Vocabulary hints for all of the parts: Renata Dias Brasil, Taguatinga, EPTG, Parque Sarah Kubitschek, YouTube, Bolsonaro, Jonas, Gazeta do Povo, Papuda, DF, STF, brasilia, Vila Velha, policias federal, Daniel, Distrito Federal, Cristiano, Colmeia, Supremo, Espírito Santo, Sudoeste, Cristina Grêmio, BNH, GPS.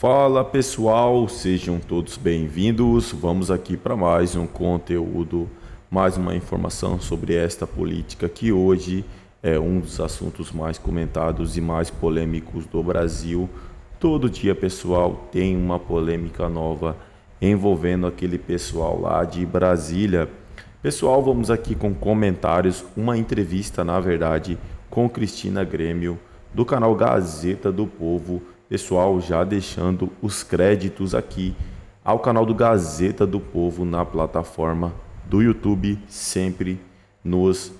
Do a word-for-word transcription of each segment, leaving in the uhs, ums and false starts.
Fala pessoal, sejam todos bem-vindos. Vamos aqui para mais um conteúdo, mais uma informação sobre esta política que hoje é um dos assuntos mais comentados e mais polêmicos do Brasil. Todo dia, pessoal, tem uma polêmica nova envolvendo aquele pessoal lá de Brasília. Pessoal, vamos aqui com comentários, uma entrevista, na verdade, com Cristina Grêmio do canal Gazeta do Povo. Pessoal, já deixando os créditos aqui ao canal do Gazeta do Povo na plataforma do YouTube, sempre nos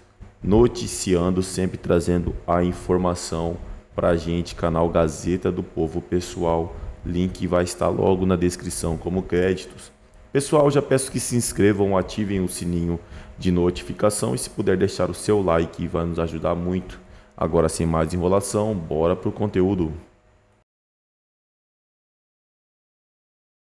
noticiando, sempre trazendo a informação pra gente, canal Gazeta do Povo, pessoal. Link vai estar logo na descrição como créditos. Pessoal, já peço que se inscrevam, ativem o sininho de notificação e se puder deixar o seu like, vai nos ajudar muito. Agora, sem mais enrolação, bora pro conteúdo.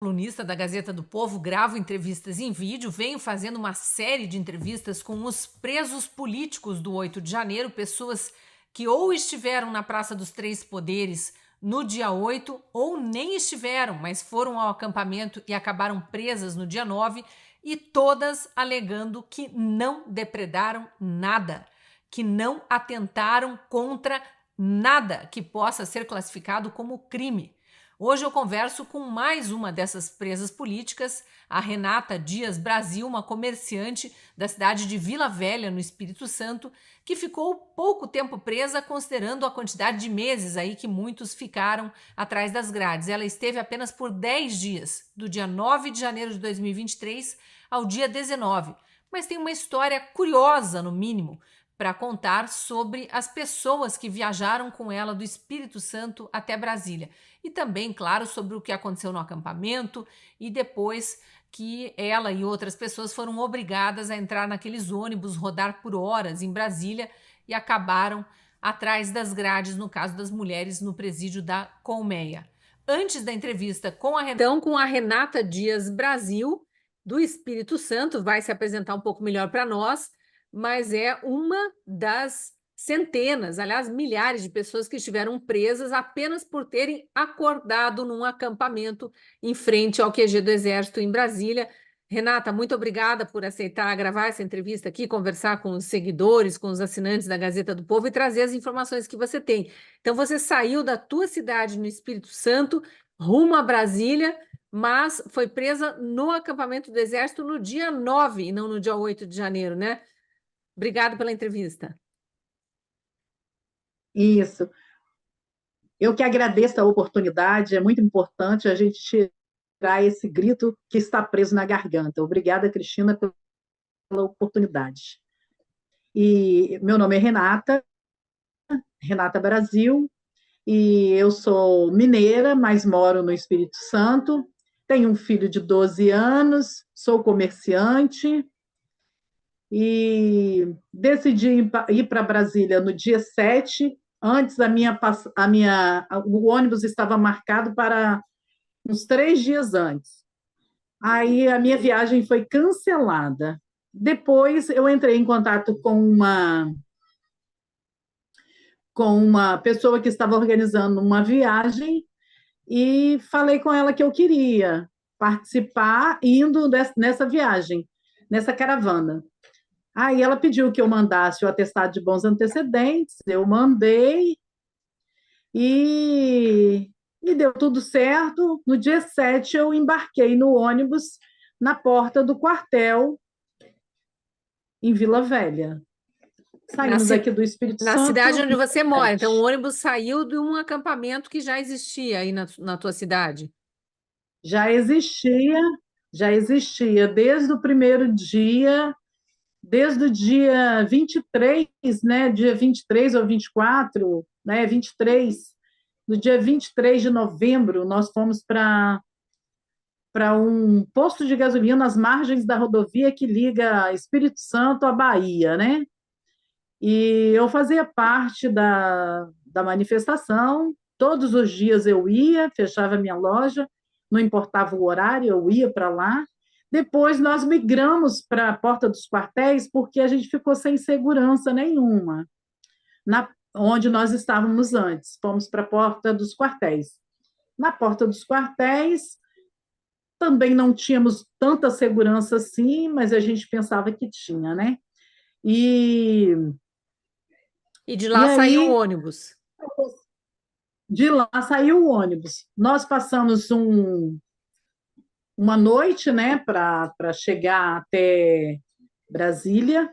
Colunista da Gazeta do Povo, gravo entrevistas em vídeo, venho fazendo uma série de entrevistas com os presos políticos do oito de janeiro, pessoas que ou estiveram na Praça dos Três Poderes no dia oito ou nem estiveram, mas foram ao acampamento e acabaram presas no dia nove, e todas alegando que não depredaram nada, que não atentaram contra nada que possa ser classificado como crime. Hoje eu converso com mais uma dessas presas políticas, a Renata Dias Brasil, uma comerciante da cidade de Vila Velha, no Espírito Santo, que ficou pouco tempo presa, considerando a quantidade de meses aí que muitos ficaram atrás das grades. Ela esteve apenas por dez dias, do dia nove de janeiro de dois mil e vinte e três ao dia dezenove, mas tem uma história curiosa, no mínimo, para contar sobre as pessoas que viajaram com ela do Espírito Santo até Brasília. E também, claro, sobre o que aconteceu no acampamento e depois que ela e outras pessoas foram obrigadas a entrar naqueles ônibus, rodar por horas em Brasília e acabaram atrás das grades, no caso das mulheres, no presídio da Colmeia. Antes da entrevista com a, Ren... então, com a Renata Dias Brasil, do Espírito Santo, vai se apresentar um pouco melhor para nós, mas é uma das centenas, aliás, milhares de pessoas que estiveram presas apenas por terem acordado num acampamento em frente ao Q G do Exército em Brasília. Renata, muito obrigada por aceitar gravar essa entrevista aqui, conversar com os seguidores, com os assinantes da Gazeta do Povo e trazer as informações que você tem. Então, você saiu da tua cidade no Espírito Santo, rumo a Brasília, mas foi presa no acampamento do Exército no dia nove e não no dia oito de janeiro, né? Obrigada pela entrevista. Isso. Eu que agradeço a oportunidade, é muito importante a gente tirar esse grito que está preso na garganta. Obrigada, Cristina, pela oportunidade. E meu nome é Renata, Renata Brasil, e eu sou mineira, mas moro no Espírito Santo, tenho um filho de doze anos, sou comerciante, e decidi ir para Brasília no dia sete, antes a minha, a minha, o ônibus estava marcado para uns três dias antes. Aí a minha viagem foi cancelada. Depois eu entrei em contato com uma, com uma pessoa que estava organizando uma viagem e falei com ela que eu queria participar indo nessa viagem, nessa caravana. Aí ela pediu que eu mandasse o atestado de bons antecedentes, eu mandei e, e deu tudo certo. No dia sete eu embarquei no ônibus na porta do quartel em Vila Velha. Saímos aqui do Espírito Santo. Na cidade onde você mora, então o ônibus saiu de um acampamento que já existia aí na, na tua cidade? Já existia, já existia desde o primeiro dia... Desde o dia vinte e três, né? Dia vinte e três ou vinte e quatro, né? vinte e três. No dia vinte e três de novembro, nós fomos para para um posto de gasolina nas margens da rodovia que liga Espírito Santo à Bahia, né? E eu fazia parte da, da manifestação. Todos os dias eu ia, fechava minha loja, não importava o horário, eu ia para lá. Depois nós migramos para a porta dos quartéis porque a gente ficou sem segurança nenhuma, na, onde nós estávamos antes. Fomos para a porta dos quartéis. na porta dos quartéis. Também não tínhamos tanta segurança assim, mas a gente pensava que tinha, né? E, e de lá e saiu aí, o ônibus. De lá saiu o ônibus. Nós passamos um, uma noite, né, para chegar até Brasília.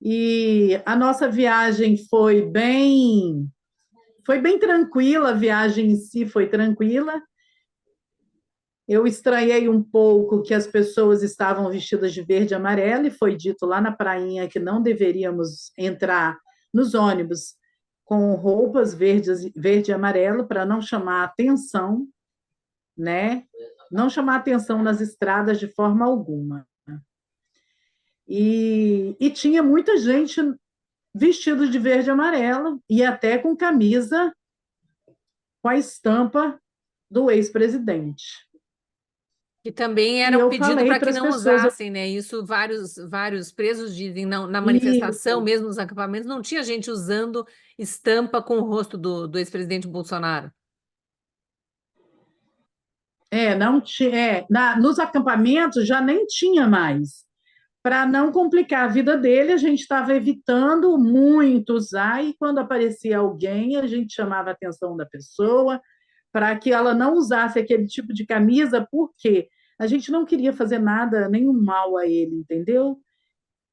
E a nossa viagem foi bem, foi bem tranquila, a viagem em si foi tranquila. Eu estranhei um pouco que as pessoas estavam vestidas de verde e amarelo e foi dito lá na prainha que não deveríamos entrar nos ônibus com roupas verdes, verde e amarelo para não chamar atenção, né? Não chamar atenção nas estradas de forma alguma. E, e tinha muita gente vestida de verde e amarelo e até com camisa com a estampa do ex-presidente. Que também era um pedido para que não usassem, né? Isso vários, vários presos dizem, não, na manifestação, isso. Mesmo nos acampamentos, não tinha gente usando estampa com o rosto do, do ex-presidente Bolsonaro. É, não tinha. É, na, nos acampamentos já nem tinha mais. Para não complicar a vida dele, a gente estava evitando muito usar, e quando aparecia alguém, a gente chamava a atenção da pessoa, para que ela não usasse aquele tipo de camisa, porque a gente não queria fazer nada, nenhum mal a ele, entendeu?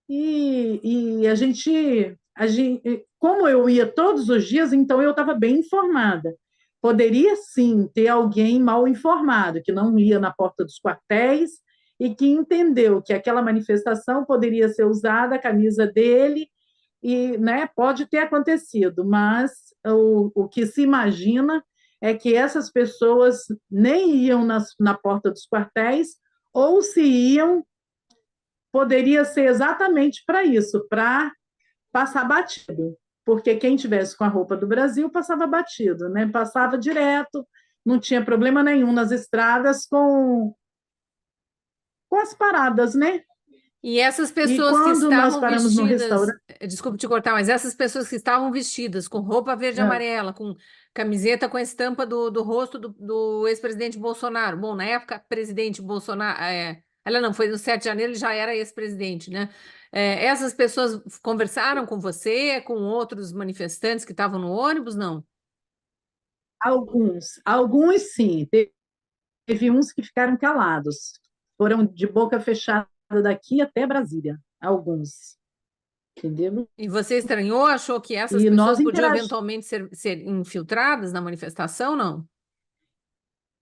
E, e a, gente, a gente... Como eu ia todos os dias, então eu estava bem informada. Poderia, sim, ter alguém mal informado, que não ia na porta dos quartéis e que entendeu que aquela manifestação poderia ser usada, a camisa dele, e, né, pode ter acontecido, mas o, o que se imagina é que essas pessoas nem iam na, na porta dos quartéis, ou se iam, poderia ser exatamente para isso, para passar batido, porque quem tivesse com a roupa do Brasil passava batido, né? Passava direto, não tinha problema nenhum nas estradas com, com as paradas, né? E essas pessoas e que estavam vestidas... Desculpa te cortar, mas essas pessoas que estavam vestidas com roupa verde e é. amarela, com camiseta com a estampa do, do rosto do, do ex-presidente Bolsonaro. Bom, na época, presidente Bolsonaro... É, ela não, foi no sete de janeiro, ele já era ex-presidente, né? É, essas pessoas conversaram com você, com outros manifestantes que estavam no ônibus, não? Alguns. Alguns, sim. Teve, teve uns que ficaram calados. Foram de boca fechada daqui até Brasília, alguns, entendeu? E você estranhou, achou que essas e pessoas podiam interag... eventualmente ser, ser infiltradas na manifestação, não?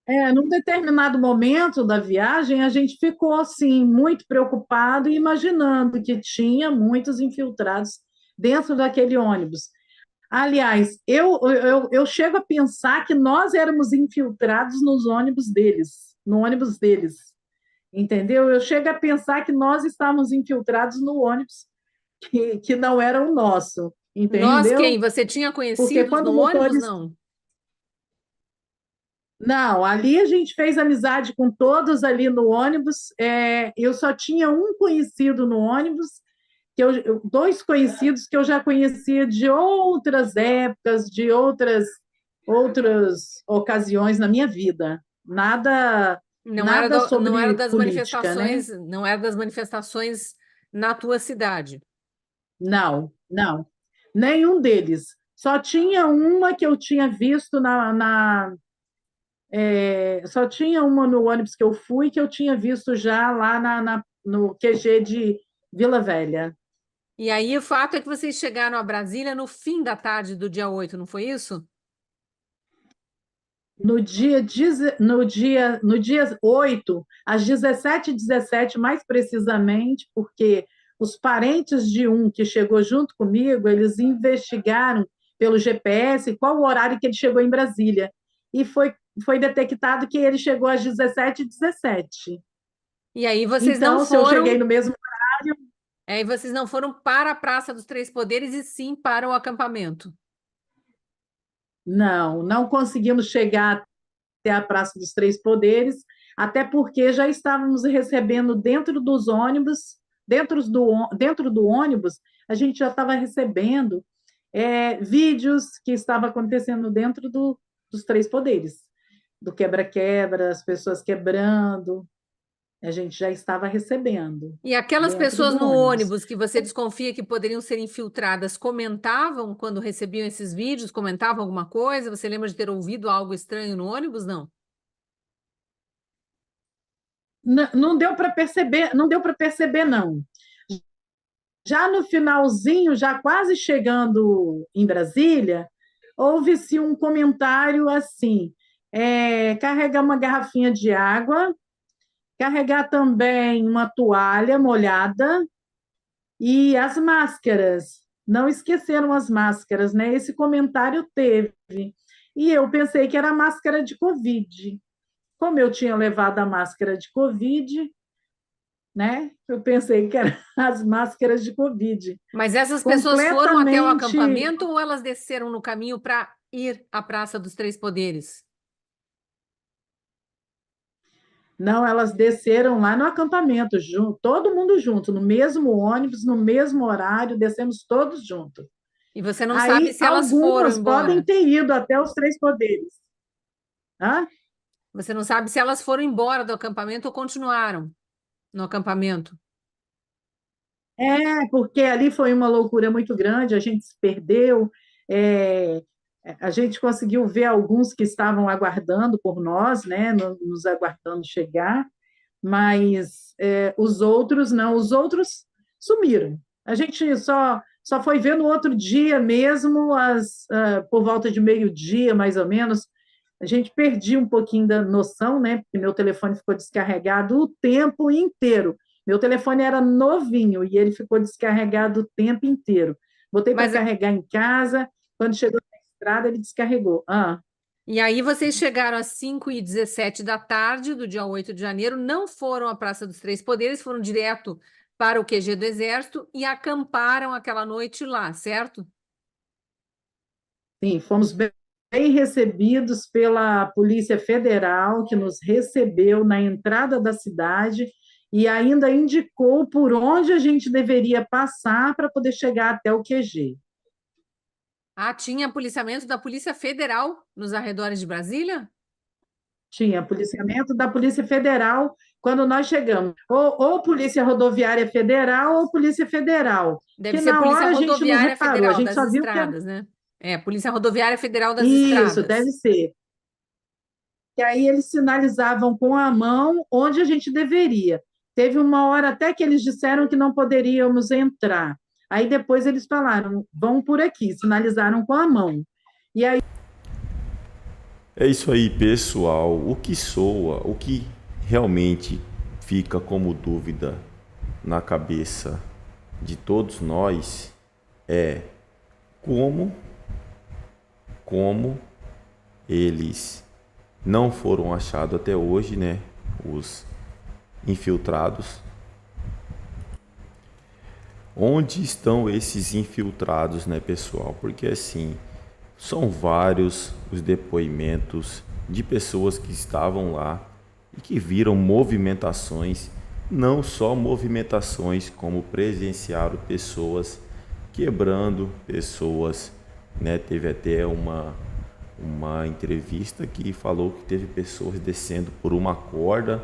É, num determinado momento da viagem, a gente ficou, assim, muito preocupado e imaginando que tinha muitos infiltrados dentro daquele ônibus. Aliás, eu, eu, eu chego a pensar que nós éramos infiltrados nos ônibus deles, no ônibus deles. Entendeu? Eu chego a pensar que nós estávamos infiltrados no ônibus, que, que não era o nosso, entendeu? Nós quem? Você tinha conhecido no motores... ônibus, não? Não, ali a gente fez amizade com todos ali no ônibus, é, eu só tinha um conhecido no ônibus, que eu, dois conhecidos que eu já conhecia de outras épocas, de outras, outras ocasiões na minha vida, nada... Não era, do, não era das política, manifestações, né? Não era das manifestações na tua cidade. Não, não. Nenhum deles. Só tinha uma que eu tinha visto na. na é, só tinha uma no ônibus que eu fui, que eu tinha visto já lá na, na, no Q G de Vila Velha. E aí o fato é que vocês chegaram a Brasília no fim da tarde do dia oito, não foi isso? No dia, no, dia, no dia oito, às dezessete e dezessete, mais precisamente, porque os parentes de um que chegou junto comigo, eles investigaram pelo G P S qual o horário que ele chegou em Brasília. E foi, foi detectado que ele chegou às dezessete e dezessete. E aí vocês então, não foram... Então, se eu cheguei no mesmo horário... Aí vocês não foram para a Praça dos Três Poderes e sim para o acampamento. Não, não conseguimos chegar até a Praça dos Três Poderes, até porque já estávamos recebendo dentro dos ônibus, dentro do, dentro do ônibus, a gente já estava recebendo é, vídeos que estavam acontecendo dentro do, dos Três Poderes. do quebra-quebra, as pessoas quebrando, a gente já estava recebendo. E aquelas pessoas no ônibus. ônibus que você desconfia que poderiam ser infiltradas, comentavam quando recebiam esses vídeos, comentavam alguma coisa? Você lembra de ter ouvido algo estranho no ônibus, não? Não, não deu para perceber, não deu para perceber, não. Já no finalzinho, já quase chegando em Brasília, houve-se um comentário assim, é, carregar uma garrafinha de água, carregar também uma toalha molhada e as máscaras. Não esqueceram as máscaras, né? Esse comentário teve. E eu pensei que era máscara de Covid. Como eu tinha levado a máscara de Covid, né? Eu pensei que eram as máscaras de Covid. Mas essas pessoas foram até o acampamento ou elas desceram no caminho para ir à Praça dos Três Poderes? Não, elas desceram lá no acampamento, junto, todo mundo junto, no mesmo ônibus, no mesmo horário, descemos todos juntos. E você não Aí, sabe se elas foram embora? Podem ter ido até os Três Poderes. Hã? Você não sabe se elas foram embora do acampamento ou continuaram no acampamento? É, porque ali foi uma loucura muito grande, a gente se perdeu, é... A gente conseguiu ver alguns que estavam aguardando por nós, né, nos aguardando chegar, mas é, os outros não, os outros sumiram. A gente só, só foi ver no outro dia mesmo, as, uh, por volta de meio-dia, mais ou menos, a gente perdia um pouquinho da noção, né, porque meu telefone ficou descarregado o tempo inteiro. Meu telefone era novinho e ele ficou descarregado o tempo inteiro. Botei para carregar em casa, quando chegou estrada, ele descarregou. Ah. E aí vocês chegaram às cinco e dezessete da tarde do dia oito de janeiro, não foram à Praça dos Três Poderes, foram direto para o Q G do Exército e acamparam aquela noite lá, certo? Sim, fomos bem, bem recebidos pela Polícia Federal, que nos recebeu na entrada da cidade e ainda indicou por onde a gente deveria passar para poder chegar até o Q G. Ah, tinha policiamento da Polícia Federal nos arredores de Brasília? Tinha policiamento da Polícia Federal quando nós chegamos. Ou, ou Polícia Rodoviária Federal ou Polícia Federal. Deve ser Polícia Rodoviária Federal das Estradas, né? É, Polícia Rodoviária Federal das Estradas. Isso, deve ser. E aí eles sinalizavam com a mão onde a gente deveria. Teve uma hora até que eles disseram que não poderíamos entrar. Aí depois eles falaram, vão por aqui, sinalizaram com a mão. E aí... É isso aí, pessoal. O que soa, o que realmente fica como dúvida na cabeça de todos nós é como, como eles não foram achados até hoje, né? Os infiltrados. Onde estão esses infiltrados, né, pessoal? Porque assim, são vários os depoimentos de pessoas que estavam lá e que viram movimentações, não só movimentações, como presenciaram pessoas quebrando pessoas, né? Teve até uma, uma entrevista que falou que teve pessoas descendo por uma corda,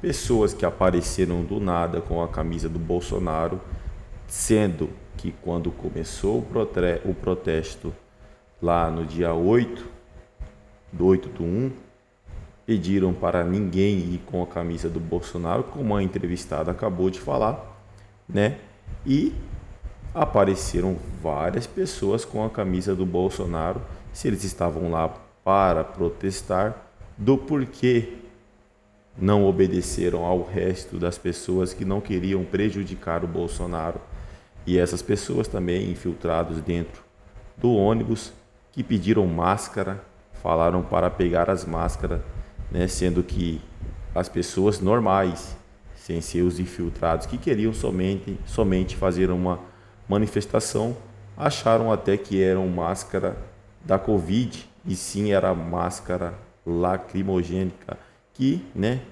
pessoas que apareceram do nada com a camisa do Bolsonaro, sendo que quando começou o protesto lá no dia oito do oito do um, pediram para ninguém ir com a camisa do Bolsonaro, como a entrevistada acabou de falar, né? E apareceram várias pessoas com a camisa do Bolsonaro, se eles estavam lá para protestar, do porquê não obedeceram ao resto das pessoas que não queriam prejudicar o Bolsonaro. E essas pessoas também infiltrados dentro do ônibus que pediram máscara, falaram para pegar as máscaras, né? Sendo que as pessoas normais, sem ser os infiltrados, que queriam somente, somente fazer uma manifestação, acharam até que eram máscara da Covid e sim era máscara lacrimogênica que, né,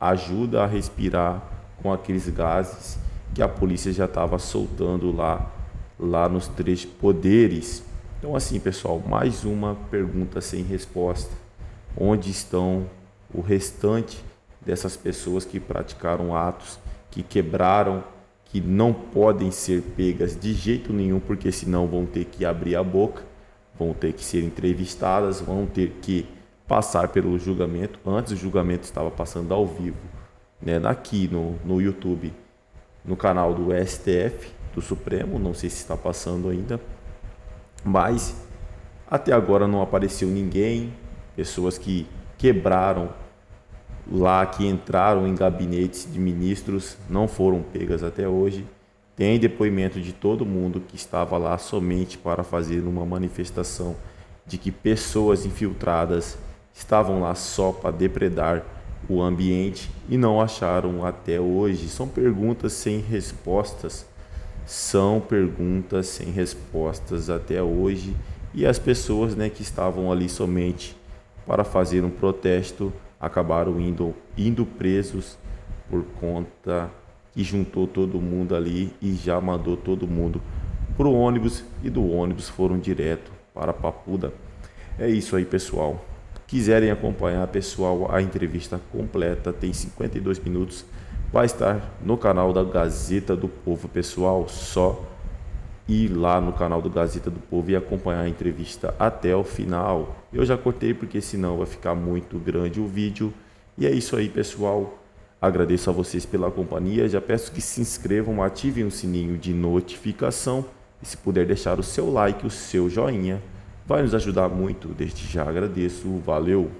ajuda a respirar com aqueles gases que a polícia já estava soltando lá, lá nos Três Poderes. Então, assim, pessoal, mais uma pergunta sem resposta. onde estão o restante dessas pessoas que praticaram atos, que quebraram, que não podem ser pegas de jeito nenhum, porque senão vão ter que abrir a boca, vão ter que ser entrevistadas, vão ter que passar pelo julgamento. Antes o julgamento estava passando ao vivo, né, aqui no, no YouTube, no canal do S T F, do Supremo, não sei se está passando ainda, mas até agora não apareceu ninguém, pessoas que quebraram lá, que entraram em gabinetes de ministros, não foram pegas até hoje. Tem depoimento de todo mundo que estava lá somente para fazer uma manifestação de que pessoas infiltradas estavam lá só para depredar o ambiente e não acharam até hoje. São perguntas sem respostas, são perguntas sem respostas até hoje. E as pessoas, né, que estavam ali somente para fazer um protesto acabaram indo, indo presos por conta que juntou todo mundo ali e já mandou todo mundo para o ônibus, e do ônibus foram direto para Papuda. É isso aí, pessoal. Quiserem acompanhar, pessoal, a entrevista completa, tem cinquenta e dois minutos, vai estar no canal da Gazeta do Povo, pessoal. Só ir lá no canal do Gazeta do Povo e acompanhar a entrevista até o final. Eu já cortei porque senão vai ficar muito grande o vídeo. E é isso aí, pessoal. Agradeço a vocês pela companhia, já peço que se inscrevam, ativem o sininho de notificação e se puder deixar o seu like, o seu joinha, vai nos ajudar muito. Desde já agradeço, valeu!